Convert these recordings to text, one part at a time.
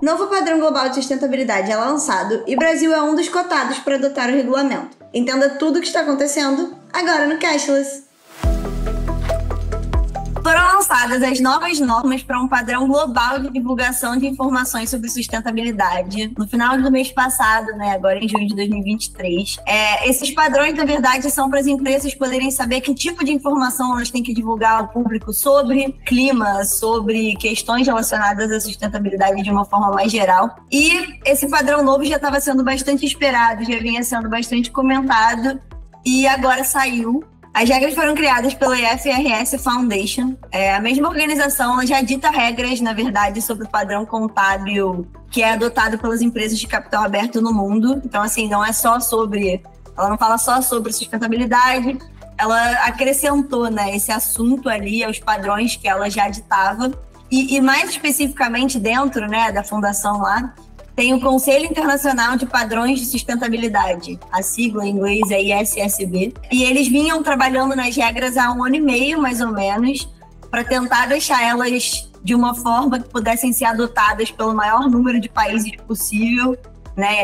Novo Padrão Global de Sustentabilidade é lançado e Brasil é um dos cotados para adotar o regulamento. Entenda tudo o que está acontecendo agora no Cashless. Foram lançadas as novas normas para um padrão global de divulgação de informações sobre sustentabilidade no final do mês passado, agora em junho de 2023. Esses padrões, na verdade, são para as empresas poderem saber que tipo de informação elas têm que divulgar ao público sobre clima, sobre questões relacionadas à sustentabilidade de uma forma mais geral. E esse padrão novo já estava sendo bastante esperado, já vinha sendo bastante comentado e agora saiu. As regras foram criadas pela IFRS Foundation. A mesma organização ela já dita regras, na verdade, sobre o padrão contábil que é adotado pelas empresas de capital aberto no mundo. Então, assim, ela não fala só sobre sustentabilidade, ela acrescentou esse assunto ali aos padrões que ela já ditava. E mais especificamente dentro da fundação lá, tem o Conselho Internacional de Padrões de Sustentabilidade, a sigla em inglês é ISSB, e eles vinham trabalhando nas regras há um ano e meio, mais ou menos, para tentar deixar elas de uma forma que pudessem ser adotadas pelo maior número de países possível,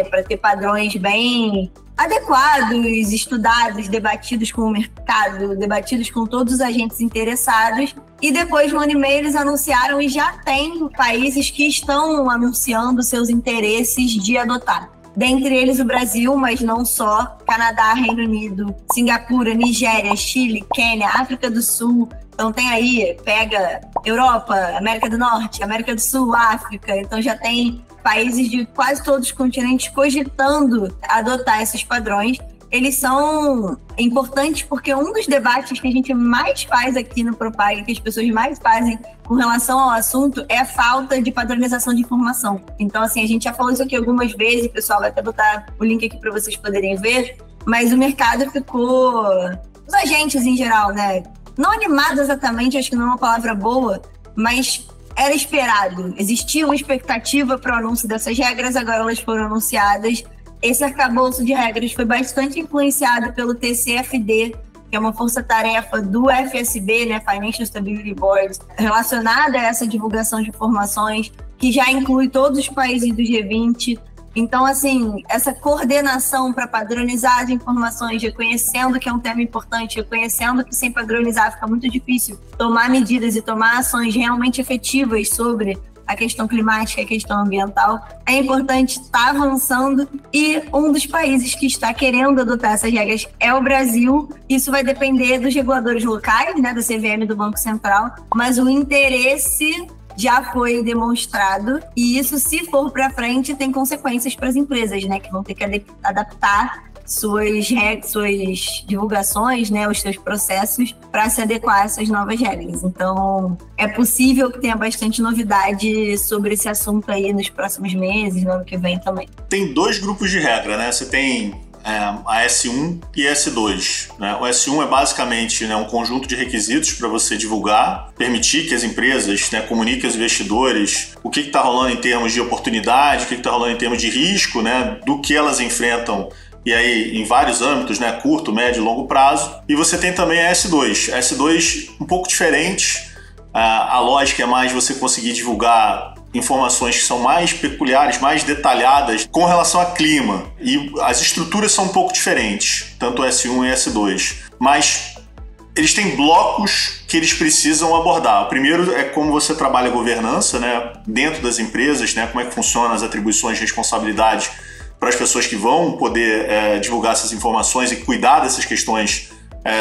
para ter padrões bem adequados, estudados, debatidos com o mercado, debatidos com todos os agentes interessados. E depois de um ano e meio eles anunciaram e já tem países que estão anunciando seus interesses de adotar. Dentre eles o Brasil, mas não só, Canadá, Reino Unido, Singapura, Nigéria, Chile, Quênia, África do Sul. Então tem aí, pega Europa, América do Norte, América do Sul, África. Então já tem países de quase todos os continentes cogitando adotar esses padrões. Eles são importantes porque um dos debates que a gente mais faz aqui no Propag, que as pessoas mais fazem com relação ao assunto, é a falta de padronização de informação. Então, assim, a gente já falou isso aqui algumas vezes, pessoal, vai até botar o link aqui para vocês poderem ver, mas o mercado ficou... Os agentes, em geral, não animado exatamente, acho que não é uma palavra boa, mas... Era esperado, existia uma expectativa para o anúncio dessas regras, agora elas foram anunciadas. Esse arcabouço de regras foi bastante influenciado pelo TCFD, que é uma força-tarefa do FSB, Financial Stability Board, relacionada a essa divulgação de informações, que já inclui todos os países do G20. Então, assim, essa coordenação para padronizar as informações, reconhecendo que é um tema importante, reconhecendo que sem padronizar fica muito difícil tomar medidas e tomar ações realmente efetivas sobre a questão climática e a questão ambiental, é importante estar avançando. E um dos países que está querendo adotar essas regras é o Brasil. Isso vai depender dos reguladores locais, da CVM e do Banco Central, mas o interesse... já foi demonstrado e isso, se for para frente, tem consequências para as empresas, que vão ter que adaptar suas divulgações, os seus processos para se adequar a essas novas regras. Então, é possível que tenha bastante novidade sobre esse assunto aí nos próximos meses, no ano que vem também. Tem dois grupos de regra, Você tem a S1 e a S2. O S1 é basicamente um conjunto de requisitos para você divulgar, permitir que as empresas comuniquem aos investidores o que está rolando em termos de oportunidade, o que está rolando em termos de risco, do que elas enfrentam, e aí em vários âmbitos, curto, médio e longo prazo. E você tem também a S2. A S2 um pouco diferente, a lógica é mais você conseguir divulgar informações que são mais peculiares, mais detalhadas com relação a clima. E as estruturas são um pouco diferentes, tanto o S1 e o S2. Mas eles têm blocos que eles precisam abordar. O primeiro é como você trabalha a governança, dentro das empresas, como é que funcionam as atribuições e responsabilidades para as pessoas que vão poder divulgar essas informações e cuidar dessas questões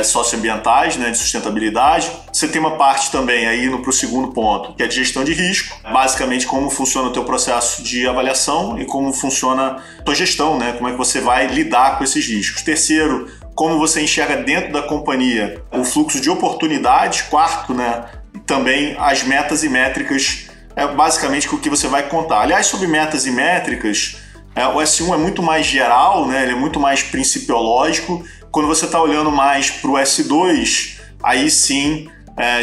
socioambientais, de sustentabilidade. Você tem uma parte também aí para o segundo ponto, que é de gestão de risco, basicamente como funciona o teu processo de avaliação e como funciona a tua gestão, como é que você vai lidar com esses riscos. Terceiro, como você enxerga dentro da companhia o fluxo de oportunidades. Quarto, também as metas e métricas, é basicamente o que você vai contar. Aliás, sobre metas e métricas, o S1 é muito mais geral, ele é muito mais principiológico. Quando você está olhando mais para o S2, aí sim,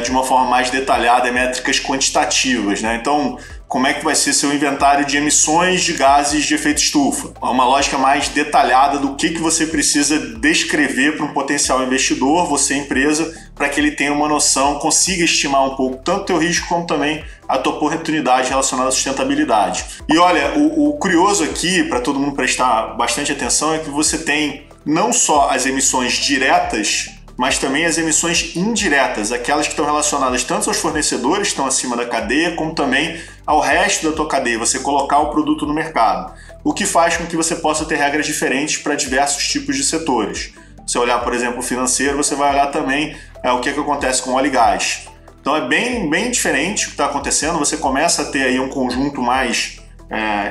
de uma forma mais detalhada, é métricas quantitativas. Então, como é que vai ser seu inventário de emissões de gases de efeito estufa? É uma lógica mais detalhada do que você precisa descrever para um potencial investidor, você, empresa, para que ele tenha uma noção, consiga estimar um pouco tanto o teu risco como também a tua oportunidade relacionada à sustentabilidade. E olha, o curioso aqui, para todo mundo prestar bastante atenção, é que você tem não só as emissões diretas, mas também as emissões indiretas, aquelas que estão relacionadas tanto aos fornecedores que estão acima da cadeia, como também ao resto da tua cadeia, você colocar o produto no mercado, o que faz com que você possa ter regras diferentes para diversos tipos de setores. Se você olhar, por exemplo, o financeiro, você vai olhar também o que acontece com óleo e gás. Então é bem diferente o que está acontecendo, você começa a ter aí um conjunto mais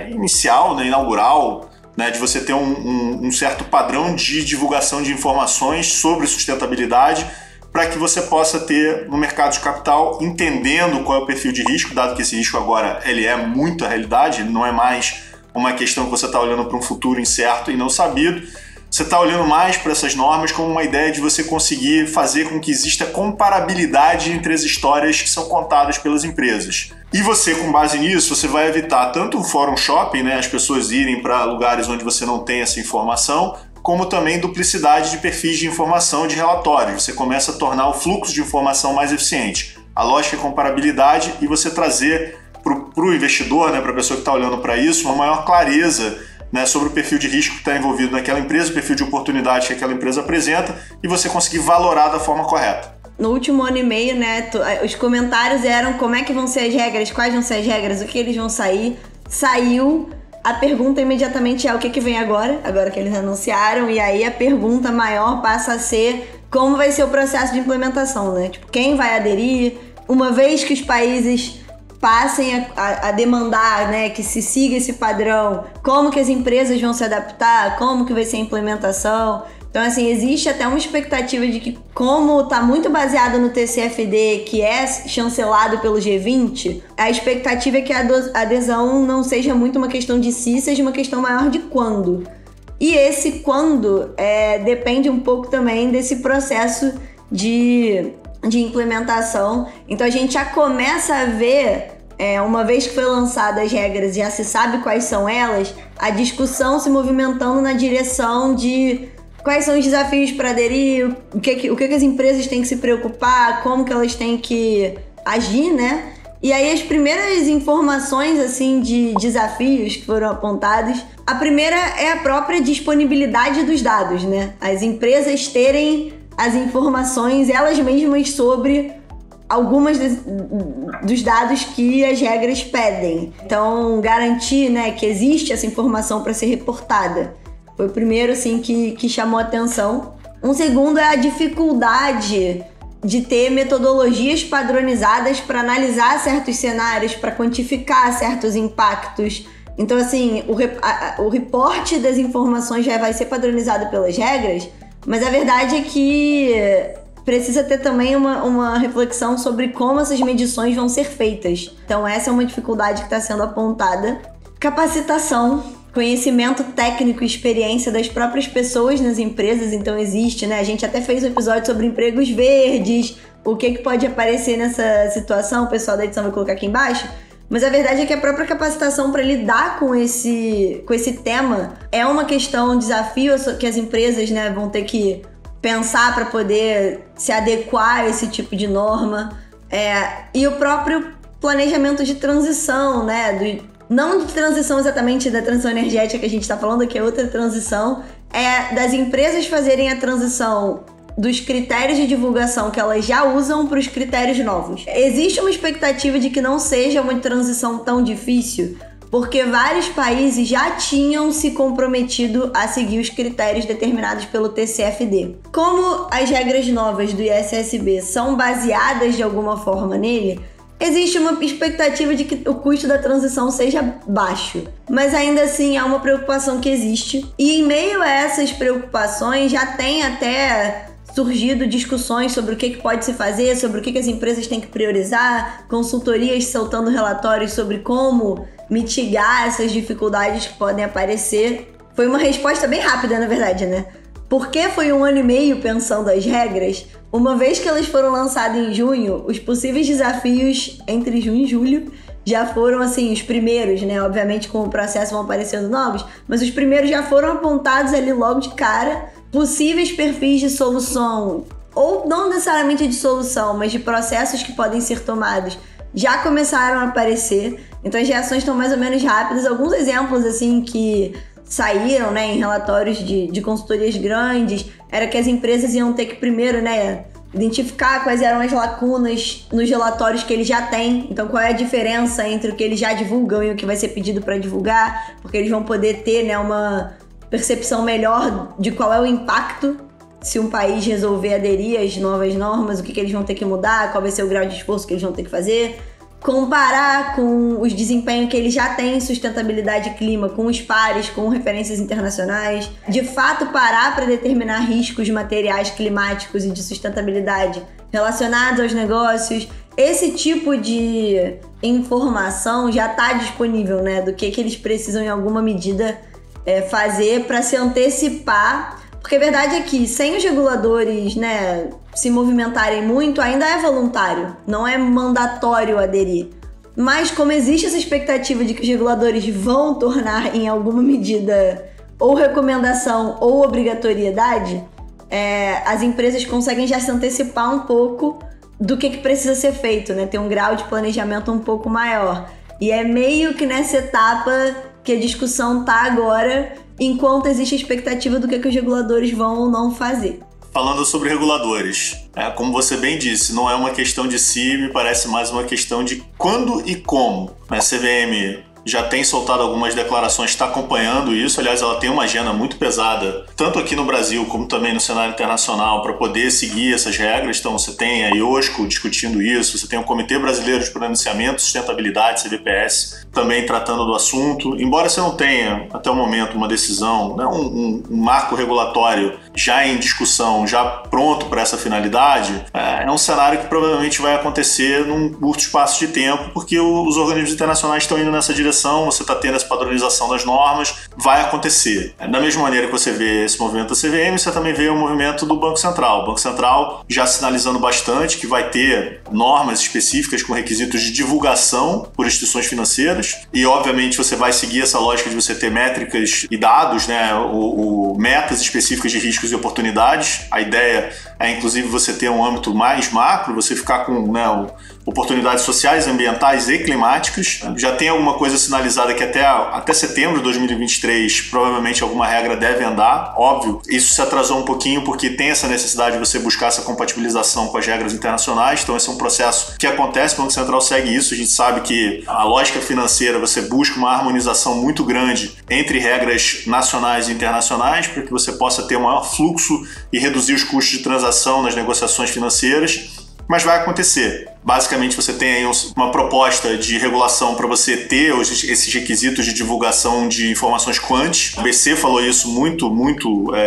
inicial, né, inaugural, né, de você ter um certo padrão de divulgação de informações sobre sustentabilidade para que você possa ter no mercado de capital, entendendo qual é o perfil de risco, dado que esse risco agora ele é muito a realidade, ele não é mais uma questão que você está olhando para um futuro incerto e não sabido, você está olhando mais para essas normas como uma ideia de você conseguir fazer com que exista comparabilidade entre as histórias que são contadas pelas empresas. E você, com base nisso, você vai evitar tanto o fórum shopping, né, as pessoas irem para lugares onde você não tem essa informação, como também duplicidade de perfis de informação de relatórios. Você começa a tornar o fluxo de informação mais eficiente. A lógica é comparabilidade e você trazer para o investidor, né, para a pessoa que está olhando para isso, uma maior clareza, né, sobre o perfil de risco que está envolvido naquela empresa, o perfil de oportunidade que aquela empresa apresenta e você conseguir valorar da forma correta. No último ano e meio, né, os comentários eram como é que vão ser as regras, quais vão ser as regras, o que eles vão sair. Saiu, a pergunta imediatamente é o que vem agora, agora que eles anunciaram, e aí a pergunta maior passa a ser como vai ser o processo de implementação, né? Tipo, quem vai aderir, uma vez que os países passem a demandar, né, que se siga esse padrão, como que as empresas vão se adaptar, como que vai ser a implementação. Então, assim, existe até uma expectativa de que, como está muito baseado no TCFD, que é chancelado pelo G20, a expectativa é que a adesão não seja muito uma questão de se, seja uma questão maior de quando. E esse quando depende um pouco também desse processo de implementação. Então, a gente já começa a ver, uma vez que foi lançadas as regras e já se sabe quais são elas, a discussão se movimentando na direção de quais são os desafios para aderir, o que as empresas têm que se preocupar, como que elas têm que agir, né? E aí as primeiras informações, assim, de desafios que foram apontados, a primeira é a própria disponibilidade dos dados, né? As empresas terem as informações, elas mesmas, sobre algumas dos dados que as regras pedem. Então, garantir, né, que existe essa informação para ser reportada. Foi o primeiro, assim, que chamou atenção. Um segundo é a dificuldade de ter metodologias padronizadas para analisar certos cenários, para quantificar certos impactos. Então, assim, o reporte das informações já vai ser padronizado pelas regras, mas a verdade é que precisa ter também uma reflexão sobre como essas medições vão ser feitas. Então, essa é uma dificuldade que está sendo apontada. Capacitação. Conhecimento técnico e experiência das próprias pessoas nas empresas, então existe, né? A gente até fez um episódio sobre empregos verdes, o que pode aparecer nessa situação, o pessoal da edição vai colocar aqui embaixo, mas a verdade é que a própria capacitação para lidar com esse tema é uma questão, um desafio que as empresas, né, vão ter que pensar para poder se adequar a esse tipo de norma. E o próprio planejamento de transição, né, não de transição exatamente da transição energética que a gente está falando, que é outra transição, é das empresas fazerem a transição dos critérios de divulgação que elas já usam para os critérios novos. Existe uma expectativa de que não seja uma transição tão difícil, porque vários países já tinham se comprometido a seguir os critérios determinados pelo TCFD. Como as regras novas do ISSB são baseadas de alguma forma nele, existe uma expectativa de que o custo da transição seja baixo, mas ainda assim é uma preocupação que existe. E em meio a essas preocupações já tem até surgido discussões sobre o que pode se fazer, sobre o que as empresas têm que priorizar, consultorias soltando relatórios sobre como mitigar essas dificuldades que podem aparecer. Foi uma resposta bem rápida, na verdade, né? Porque foi um ano e meio pensando as regras, uma vez que elas foram lançadas em junho, os possíveis desafios entre junho e julho já foram, assim, os primeiros, né? Obviamente com o processo vão aparecendo novos, mas os primeiros já foram apontados ali logo de cara. Possíveis perfis de solução ou não necessariamente de solução, mas de processos que podem ser tomados, já começaram a aparecer. Então as reações estão mais ou menos rápidas. Alguns exemplos assim que saíram, né, em relatórios de consultorias grandes, era que as empresas iam ter que primeiro, né, identificar quais eram as lacunas nos relatórios que eles já têm. Então qual é a diferença entre o que eles já divulgam e o que vai ser pedido para divulgar, porque eles vão poder ter, né, uma percepção melhor de qual é o impacto se um país resolver aderir às novas normas, o que eles vão ter que mudar, qual vai ser o grau de esforço que eles vão ter que fazer, comparar com os desempenhos que ele já tem em sustentabilidade e clima, com os pares, com referências internacionais, de fato parar para determinar riscos de materiais climáticos e de sustentabilidade relacionados aos negócios. Esse tipo de informação já está disponível, né, do que eles precisam em alguma medida fazer para se antecipar. Porque a verdade é que, sem os reguladores, né, se movimentarem muito, ainda é voluntário, não é mandatório aderir. Mas como existe essa expectativa de que os reguladores vão tornar, em alguma medida, ou recomendação ou obrigatoriedade, as empresas conseguem já se antecipar um pouco do que precisa ser feito, né? Ter um grau de planejamento um pouco maior. E é meio que nessa etapa que a discussão tá agora, enquanto existe a expectativa do que os reguladores vão ou não fazer. Falando sobre reguladores, como você bem disse, não é uma questão de se, me parece mais uma questão de quando e como. A CVM já tem soltado algumas declarações, está acompanhando isso. Aliás, ela tem uma agenda muito pesada, tanto aqui no Brasil como também no cenário internacional, para poder seguir essas regras. Então, você tem a IOSCO discutindo isso, você tem o Comitê Brasileiro de Pronunciamento, Sustentabilidade, CVPS, também tratando do assunto. Embora você não tenha, até o momento, uma decisão, né, um marco regulatório já em discussão, já pronto para essa finalidade, é um cenário que provavelmente vai acontecer num curto espaço de tempo, porque os organismos internacionais estão indo nessa direção. Você está tendo essa padronização das normas, vai acontecer. Da mesma maneira que você vê esse movimento da CVM, você também vê o movimento do Banco Central. O Banco Central já sinalizando bastante que vai ter normas específicas com requisitos de divulgação por instituições financeiras e, obviamente, você vai seguir essa lógica de você ter métricas e dados, né, ou metas específicas de riscos e oportunidades. A ideia é, inclusive, você ter um âmbito mais macro, você ficar com, né, oportunidades sociais, ambientais e climáticas. Já tem alguma coisa sinalizada que até setembro de 2023 provavelmente alguma regra deve andar. Óbvio, isso se atrasou um pouquinho porque tem essa necessidade de você buscar essa compatibilização com as regras internacionais. Então esse é um processo que acontece, o Banco Central segue isso. A gente sabe que a lógica financeira, você busca uma harmonização muito grande entre regras nacionais e internacionais para que você possa ter um maior fluxo e reduzir os custos de transação nas negociações financeiras. Mas vai acontecer. Basicamente, você tem aí uma proposta de regulação para você ter esses requisitos de divulgação de informações quant. O BC falou isso muito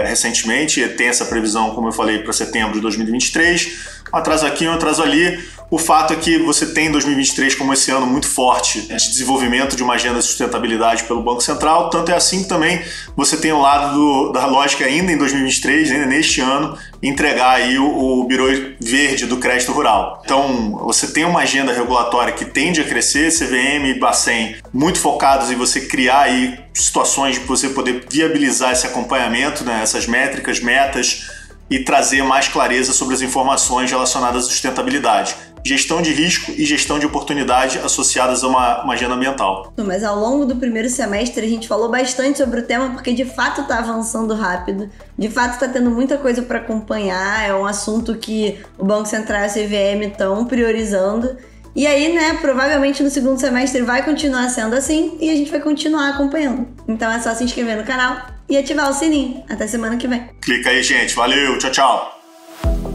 recentemente. Tem essa previsão, como eu falei, para setembro de 2023. Um atraso aqui, um atraso ali. O fato é que você tem 2023 como esse ano muito forte de desenvolvimento de uma agenda de sustentabilidade pelo Banco Central. Tanto é assim que também você tem o lado da lógica ainda em 2023, ainda neste ano, entregar aí o birô verde do crédito rural. Então, você tem uma agenda regulatória que tende a crescer, CVM e Bacen muito focados em você criar aí situações de você poder viabilizar esse acompanhamento, né, essas métricas, metas, e trazer mais clareza sobre as informações relacionadas à sustentabilidade. Gestão de risco e gestão de oportunidade associadas a uma agenda ambiental. Mas ao longo do primeiro semestre a gente falou bastante sobre o tema porque de fato está avançando rápido, de fato está tendo muita coisa para acompanhar, é um assunto que o Banco Central e a CVM estão priorizando. E aí, né, provavelmente no segundo semestre vai continuar sendo assim e a gente vai continuar acompanhando. Então é só se inscrever no canal e ativar o sininho. Até semana que vem. Clica aí, gente. Valeu. Tchau, tchau.